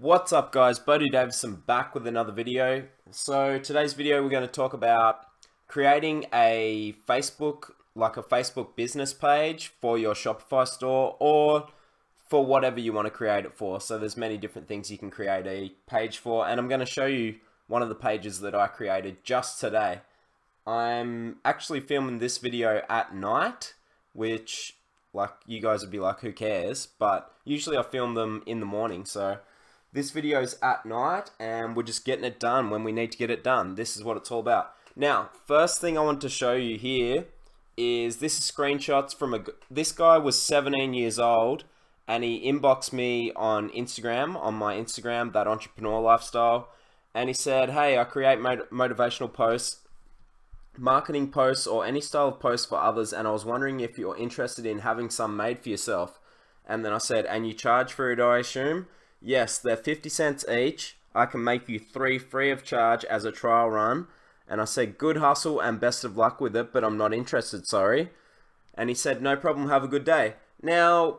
What's up, guys? Bodie Davison back with another video. So today's video we're going to talk about creating a Facebook, like a Facebook business page for your Shopify store or for whatever you want to create it for. So there's many different things you can create a page for, and I'm going to show you one of the pages that I created just today. I'm actually filming this video at night, which like you guys would be like, who cares? But usually I film them in the morning, so this video is at night and we're just getting it done when we need to get it done. This is what it's all about. Now, first thing I want to show you here is this is screenshots from this guy was 17 years old and he inboxed me on Instagram, on my Instagram, That Entrepreneur Lifestyle, and he said, hey, I create motivational posts, marketing posts, or any style of posts for others, and I was wondering if you're interested in having some made for yourself. And then I said, and you charge for it, I assume? Yes, they're 50 cents each. I can make you 3 free of charge as a trial run. And I said, good hustle and best of luck with it, but I'm not interested, sorry. And he said, no problem, have a good day. Now,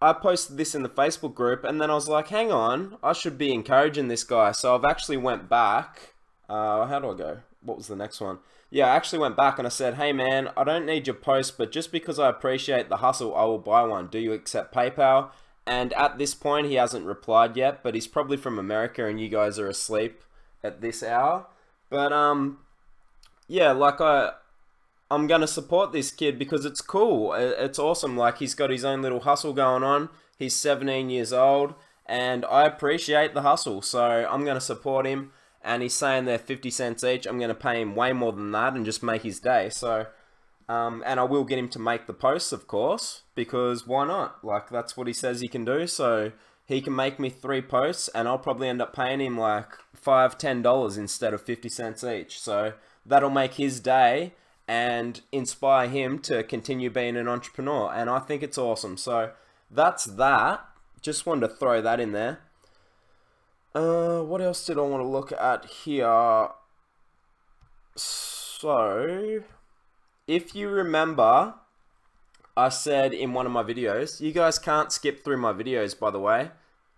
I posted this in the Facebook group, and then I was like, hang on, I should be encouraging this guy. So I've actually went back. How do I go? What was the next one? Yeah, I actually went back and I said, hey man, I don't need your post, but just because I appreciate the hustle, I will buy one. Do you accept PayPal? And at this point, he hasn't replied yet, but he's probably from America and you guys are asleep at this hour. But, yeah, like I'm going to support this kid because it's cool. It's awesome. Like, he's got his own little hustle going on. He's 17 years old and I appreciate the hustle. So I'm going to support him, and he's saying they're 50 cents each. I'm going to pay him way more than that and just make his day. So, and I will get him to make the posts, of course, because why not? Like, that's what he says he can do. So he can make me 3 posts and I'll probably end up paying him like $5, $10 instead of 50 cents each. So that'll make his day and inspire him to continue being an entrepreneur. And I think it's awesome. So that's that. Just wanted to throw that in there. What else did I want to look at here? So, if you remember, I said in one of my videos, you guys can't skip through my videos, by the way,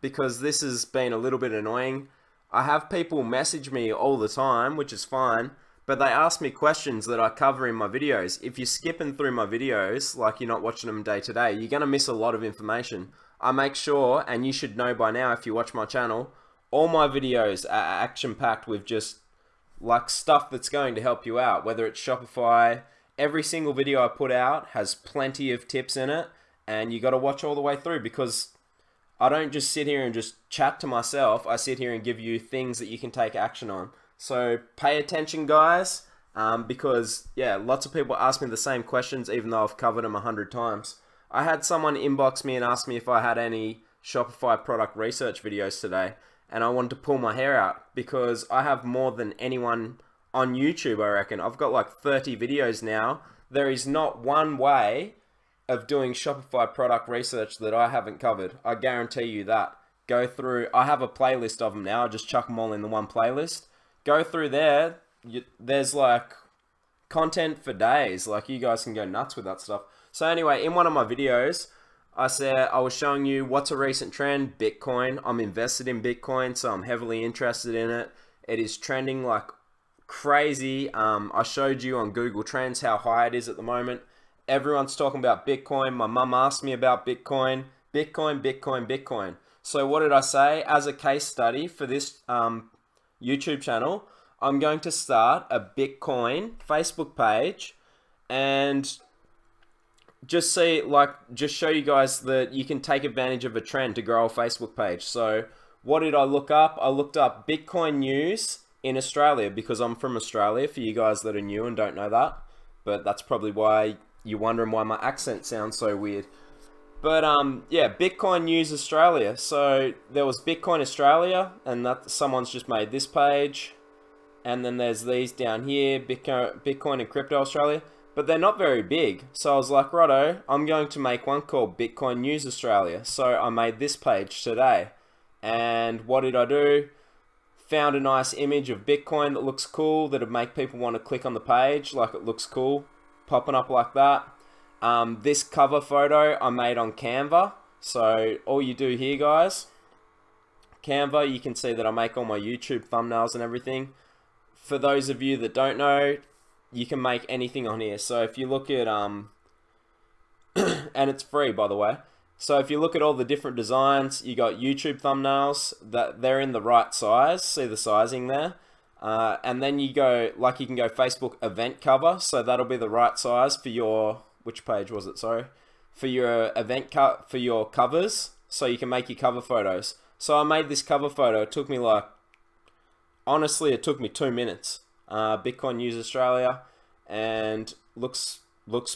because this has been a little bit annoying. I have people message me all the time, which is fine, but they ask me questions that I cover in my videos. If you're skipping through my videos, like you're not watching them day to day, you're going to miss a lot of information. I make sure, and you should know by now if you watch my channel, all my videos are action-packed with just like stuff that's going to help you out, whether it's Shopify. Every single video I put out has plenty of tips in it, and you got to watch all the way through because I don't just sit here and just chat to myself. I sit here and give you things that you can take action on. So pay attention, guys, because yeah, lots of people ask me the same questions even though I've covered them 100 times. I had someone inbox me and ask me if I had any Shopify product research videos today, and I wanted to pull my hair out because I have more than anyone on YouTube, I reckon. I've got like 30 videos now. There is not one way of doing Shopify product research that I haven't covered. I guarantee you that. Go through, I have a playlist of them now. I just chuck them all in the one playlist. Go through there. There's like content for days. Like, you guys can go nuts with that stuff. So anyway, in one of my videos, I said, I was showing you what's a recent trend, Bitcoin. I'm invested in Bitcoin, so I'm heavily interested in it. It is trending like crazy. I showed you on Google Trends how high it is at the moment. Everyone's talking about Bitcoin. My mum asked me about Bitcoin. Bitcoin. So what did I say? As a case study for this YouTube channel, I'm going to start a Bitcoin Facebook page and just see, like, just show you guys that you can take advantage of a trend to grow a Facebook page. So what did I look up? I looked up Bitcoin News in Australia, because I'm from Australia, for you guys that are new and don't know that, but that's probably why you're wondering why my accent sounds so weird. But yeah, Bitcoin News Australia. So there was Bitcoin Australia, and that someone's just made this page, and then there's these down here, Bitcoin and Crypto Australia, but they're not very big. So I was like, righto, I'm going to make one called Bitcoin News Australia. So I made this page today, and what did I do? Found a nice image of Bitcoin that looks cool, that'd make people want to click on the page, like it looks cool, popping up like that. This cover photo I made on Canva, so all you do here, guys, Canva, you can see that I make all my YouTube thumbnails and everything. For those of you that don't know, you can make anything on here. So if you look at, and it's free, by the way. So if you look at all the different designs, you got YouTube thumbnails, that they're in the right size, see the sizing there. And then you go, like you can go Facebook event cover, so that'll be the right size for your, which page was it, sorry? For your event cut, for your covers, so you can make your cover photos. So I made this cover photo, it took me like, honestly it took me 2 minutes. Bitcoin News Australia, and looks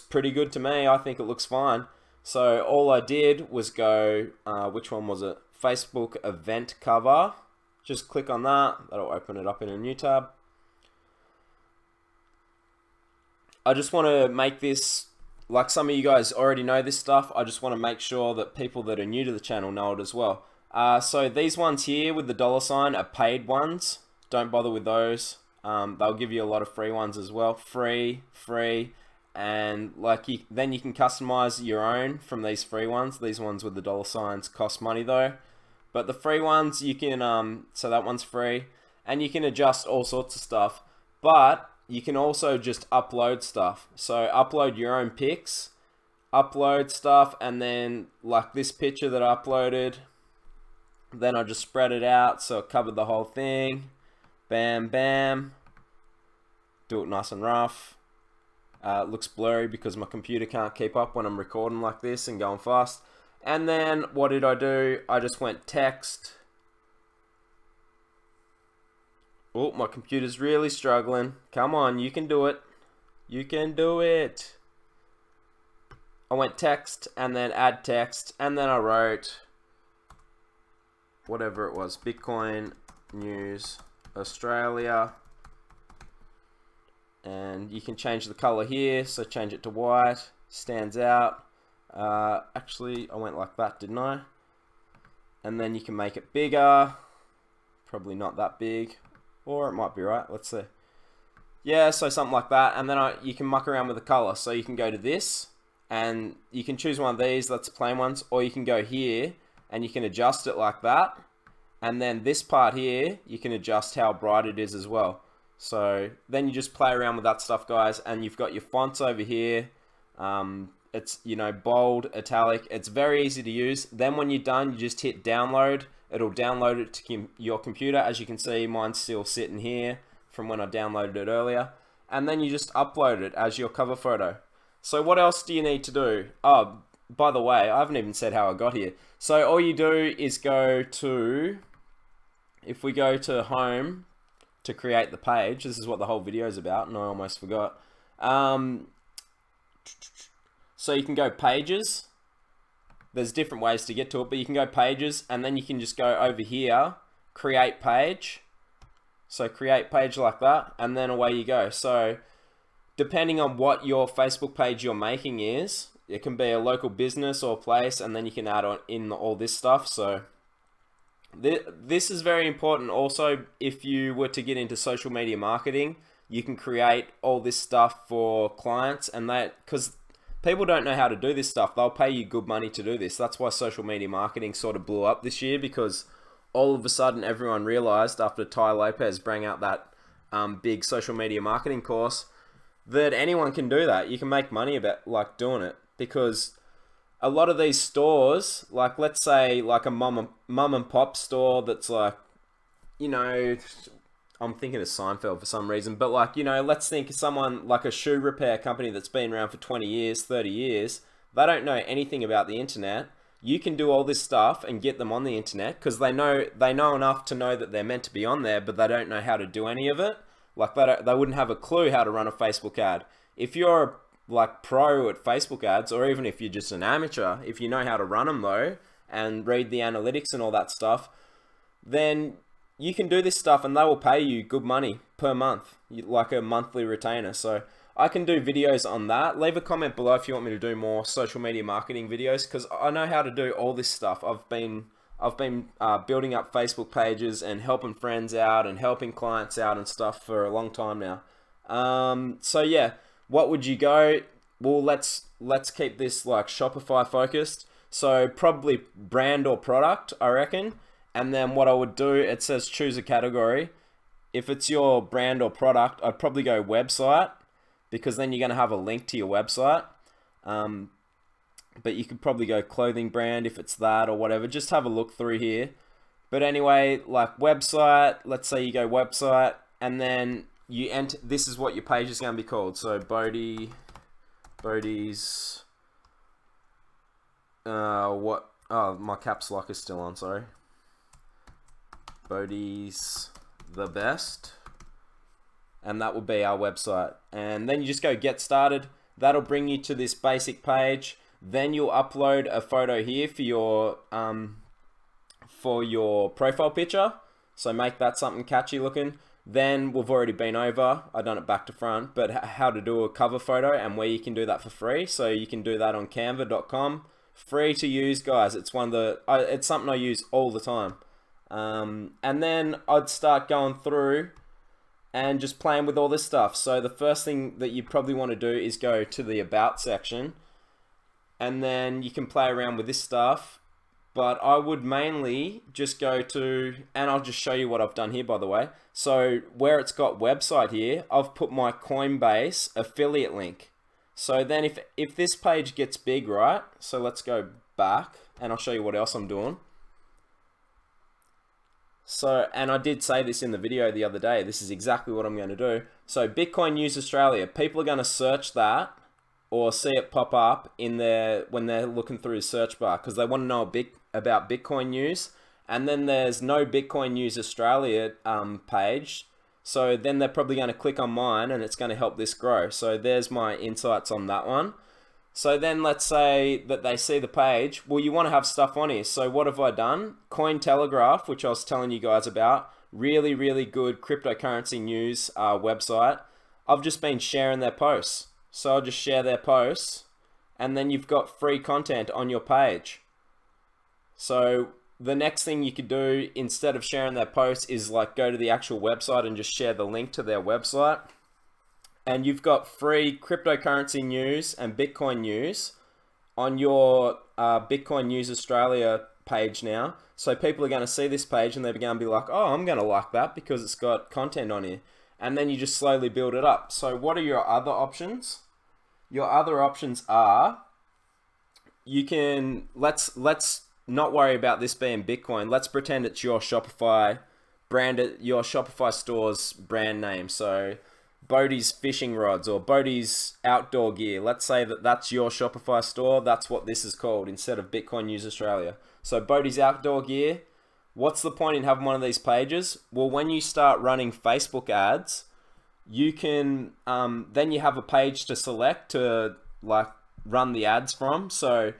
pretty good to me. I think it looks fine. So all I did was go, which one was it? Facebook event cover. Just click on that. That'll open it up in a new tab. I just want to make this, like some of you guys already know this stuff. I just want to make sure that people that are new to the channel know it as well. So these ones here with the $sign are paid ones. Don't bother with those. They'll give you a lot of free ones as well. Free. And like you, then you can customize your own from these free ones. These ones with the $signs cost money though. But the free ones you can, so that one's free. And you can adjust all sorts of stuff. But you can also just upload stuff. So upload your own pics, upload stuff, and then like this picture that I uploaded, then I just spread it out so it covered the whole thing. Bam, bam. Do it nice and rough. It looks blurry because my computer can't keep up when I'm recording like this and going fast. And then what did I do? I just went text. Oh, my computer's really struggling. Come on, you can do it. You can do it. I went text and then add text. And then I wrote whatever it was. Bitcoin News Australia. And you can change the color here, so change it to white, stands out. Actually, I went like that, didn't I? And then you can make it bigger, probably not that big, or it might be right, let's see. Yeah, so something like that, and then you can muck around with the color. So you can go to this, and you can choose one of these, that's plain ones, or you can go here, and you can adjust it like that. And then this part here, you can adjust how bright it is as well. So then you just play around with that stuff, guys, and you've got your fonts over here. It's, you know, bold, italic. It's very easy to use. Then when you're done, you just hit download. It'll download it to your computer. As you can see, mine's still sitting here from when I downloaded it earlier. And then you just upload it as your cover photo. So what else do you need to do? Oh, by the way, I haven't even said how I got here. So all you do is go to, if we go to home, to create the page. This is what the whole video is about, and I almost forgot. So you can go pages. There's different ways to get to it, but you can go pages, and then you can just go over here, create page. So create page like that, and then away you go. So depending on what your Facebook page you're making is, it can be a local business or place, and then you can add on in all this stuff. So this is very important. Also, if you were to get into social media marketing, you can create all this stuff for clients, and that, because people don't know how to do this stuff, they'll pay you good money to do this. That's why social media marketing sort of blew up this year, because all of a sudden everyone realized after Tai Lopez brought out that big social media marketing course that anyone can do that. You can make money about like doing it, because a lot of these stores, like let's say like a mum and pop store that's like, you know, I'm thinking of Seinfeld for some reason, but like, you know, let's think of someone like a shoe repair company that's been around for 20 years, 30 years. They don't know anything about the internet. You can do all this stuff and get them on the internet, because they know enough to know that they're meant to be on there, but they don't know how to do any of it. Like they wouldn't have a clue how to run a Facebook ad. If you're a like pro at Facebook ads, or even if you're just an amateur, if you know how to run them though, and read the analytics and all that stuff, then you can do this stuff and they will pay you good money per month, like a monthly retainer. So I can do videos on that. Leave a comment below if you want me to do more social media marketing videos, because I know how to do all this stuff. I've been building up Facebook pages and helping friends out and helping clients out and stuff for a long time now. So yeah. What would you go? Well, let's keep this like Shopify focused. So probably brand or product, I reckon. And then what I would do, it says choose a category. If it's your brand or product, I'd probably go website, because then you're going to have a link to your website. But you could probably go clothing brand if it's that or whatever. Just have a look through here. But anyway, like website, let's say you go website, and then you enter, this is what your page is going to be called. So Bodie's, my caps lock is still on, sorry. Bodie's the best. And that will be our website. And then you just go get started. That'll bring you to this basic page. Then you'll upload a photo here for your profile picture. So make that something catchy looking. Then we've already been over, I've done it back to front, but how to do a cover photo and where you can do that for free. So you can do that on canva.com. Free to use, guys. It's one of the, it's something I use all the time. And then I'd start going through and just playing with all this stuff. So the first thing that you probably want to do is go to the about section, and then you can play around with this stuff. But I would mainly just go to, and I'll just show you what I've done here, by the way. So where it's got website here, I've put my Coinbase affiliate link. So then if this page gets big, right? So let's go back and I'll show you what else I'm doing. So, and I did say this in the video the other day, this is exactly what I'm going to do. So Bitcoin News Australia, people are going to search that or see it pop up in their, when they're looking through the search bar, because they want to know about Bitcoin news. And then there's no Bitcoin News Australia page. So then they're probably going to click on mine, and it's going to help this grow. So there's my insights on that one. So then let's say that they see the page. Well, you want to have stuff on here. So what have I done? Cointelegraph, which I was telling you guys about, really, really good cryptocurrency news website. I've just been sharing their posts. So I'll just share their posts, and then you've got free content on your page. So the next thing you could do instead of sharing their posts is like go to the actual website and just share the link to their website. And you've got free cryptocurrency news and Bitcoin news on your Bitcoin News Australia page now. So people are going to see this page and they're going to be like, oh, I'm going to like that because it's got content on here. And then you just slowly build it up. So what are your other options? Your other options are, you can, let's not worry about this being Bitcoin. Let's pretend it's your Shopify brand, your Shopify store's brand name. So Bodie's fishing rods or Bodie's outdoor gear. Let's say that that's your Shopify store. That's what this is called instead of Bitcoin News Australia. So Bodie's outdoor gear. What's the point in having one of these pages? Well, when you start running Facebook ads, you can, then you have a page to select to like run the ads from. So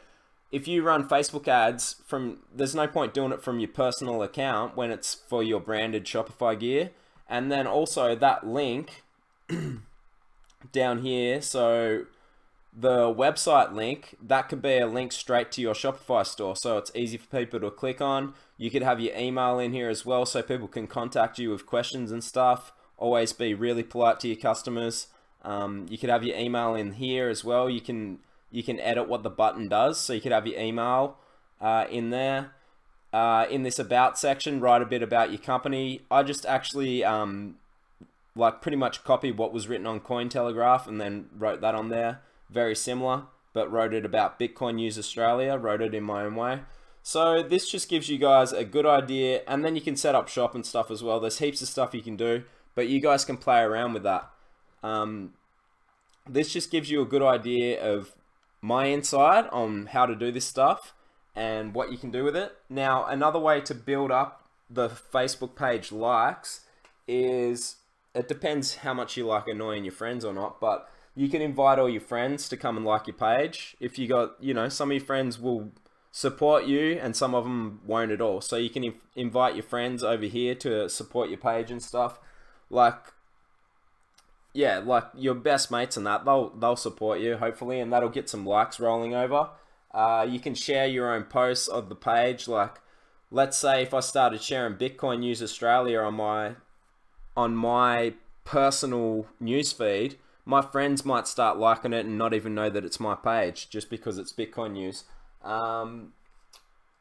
if you run Facebook ads from, there's no point doing it from your personal account when it's for your branded Shopify gear. And then also that link down here, so the website link, that could be a link straight to your Shopify store, so it's easy for people to click on. You could have your email in here as well, so people can contact you with questions and stuff. Always be really polite to your customers. You could have your email in here as well. You can edit what the button does, so you could have your email in there. In this about section, write a bit about your company. I just actually like pretty much copied what was written on Cointelegraph and then wrote that on there. Very similar, but wrote it about Bitcoin News Australia, wrote it in my own way. So this just gives you guys a good idea, and then you can set up shop and stuff as well. There's heaps of stuff you can do, but you guys can play around with that. This just gives you a good idea of my insight on how to do this stuff and what you can do with it. Now, another way to build up the Facebook page likes is, it depends how much you like annoying your friends or not, but you can invite all your friends to come and like your page. If you got, you know, some of your friends will support you and some of them won't at all. So you can invite your friends over here to support your page and stuff. Like, yeah, like your best mates and that, they'll support you hopefully, and that'll get some likes rolling over. You can share your own posts of the page. Like, let's say if I started sharing Bitcoin News Australia on my personal newsfeed, my friends might start liking it and not even know that it's my page just because it's Bitcoin news.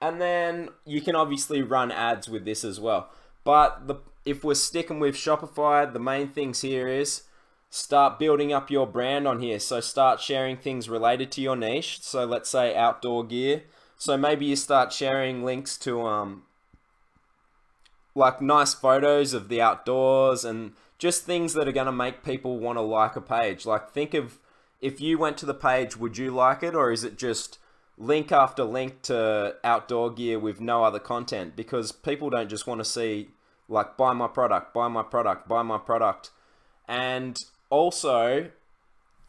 And then you can obviously run ads with this as well. But if we're sticking with Shopify, the main things here is start building up your brand on here. So start sharing things related to your niche. So let's say outdoor gear. So maybe you start sharing links to like nice photos of the outdoors and just things that are going to make people want to like a page. Like think of if you went to the page, would you like it? Or is it just link after link to outdoor gear with no other content? Because people don't just want to see like buy my product, buy my product, buy my product. And also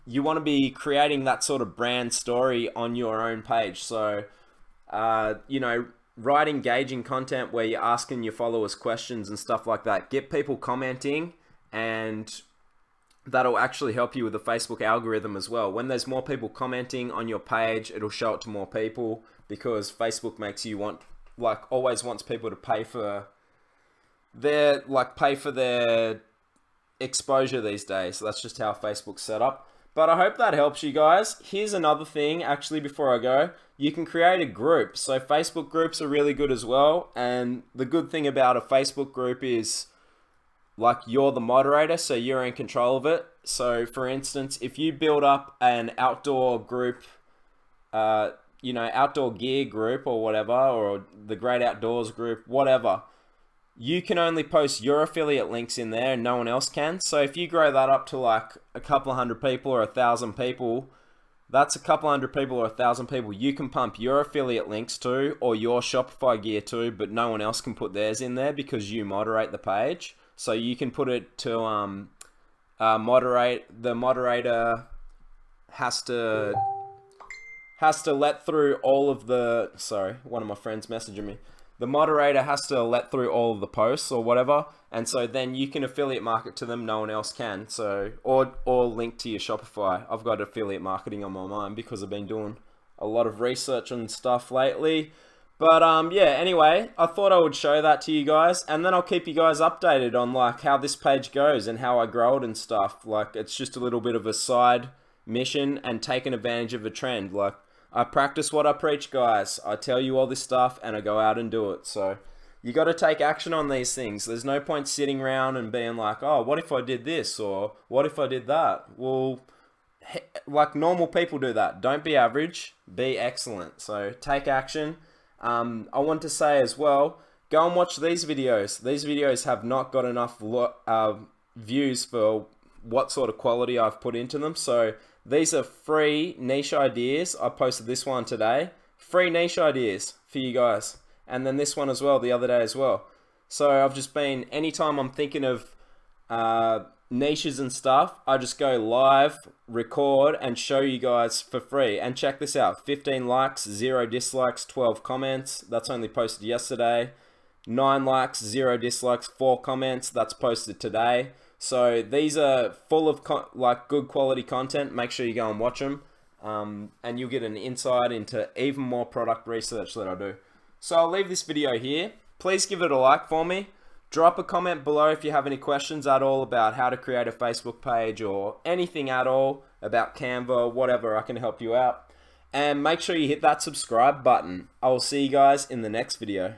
you want to be creating that sort of brand story on your own page. So, you know, write engaging content where you're asking your followers questions and stuff like that. Get people commenting, and that'll actually help you with the Facebook algorithm as well. When there's more people commenting on your page, it'll show it to more people, because Facebook makes you want, like, always wants people to pay for their, like, pay for their exposure these days. So that's just how Facebook's set up. But I hope that helps you guys. Here's another thing, actually, before I go. You can create a group. So Facebook groups are really good as well. And the good thing about a Facebook group is, like, you're the moderator, so you're in control of it. So for instance, if you build up an outdoor group, you know, outdoor gear group or whatever, or the great outdoors group, whatever, you can only post your affiliate links in there and no one else can. So if you grow that up to like a couple of hundred people or 1,000 people, that's a couple hundred people or 1,000 people you can pump your affiliate links to, or your Shopify gear to, but no one else can put theirs in there because you moderate the page. So you can put it to moderate. The moderator has to let through all of the, sorry, one of my friends messaging me. The moderator has to let through all of the posts or whatever, and so then you can affiliate market to them, no one else can. So, or link to your Shopify. I've got affiliate marketing on my mind because I've been doing a lot of research and stuff lately. But yeah, anyway, I thought I would show that to you guys, and then I'll keep you guys updated on like how this page goes and how I grow it and stuff. Like, it's just a little bit of a side mission and taking advantage of a trend. Like, I practice what I preach, guys. I tell you all this stuff and I go out and do it. So you got to take action on these things. There's no point sitting around and being like, oh, what if I did this? Or what if I did that? Well, like normal people do that. Don't be average, be excellent. So take action. I want to say as well, go and watch these videos. These videos have not got enough views for what sort of quality I've put into them. So these are free niche ideas. I posted this one today. Free niche ideas for you guys. And then this one as well, the other day as well. So I've just been, anytime I'm thinking of niches and stuff, I just go live, record, and show you guys for free. And check this out, 15 likes, 0 dislikes, 12 comments. That's only posted yesterday. 9 likes, 0 dislikes, 4 comments. That's posted today. So these are full of like good quality content. Make sure you go and watch them, and you'll get an insight into even more product research that I do. So I'll leave this video here. Please give it a like for me. Drop a comment below if you have any questions at all about how to create a Facebook page or anything at all about Canva, whatever. I can help you out. And make sure you hit that subscribe button. I will see you guys in the next video.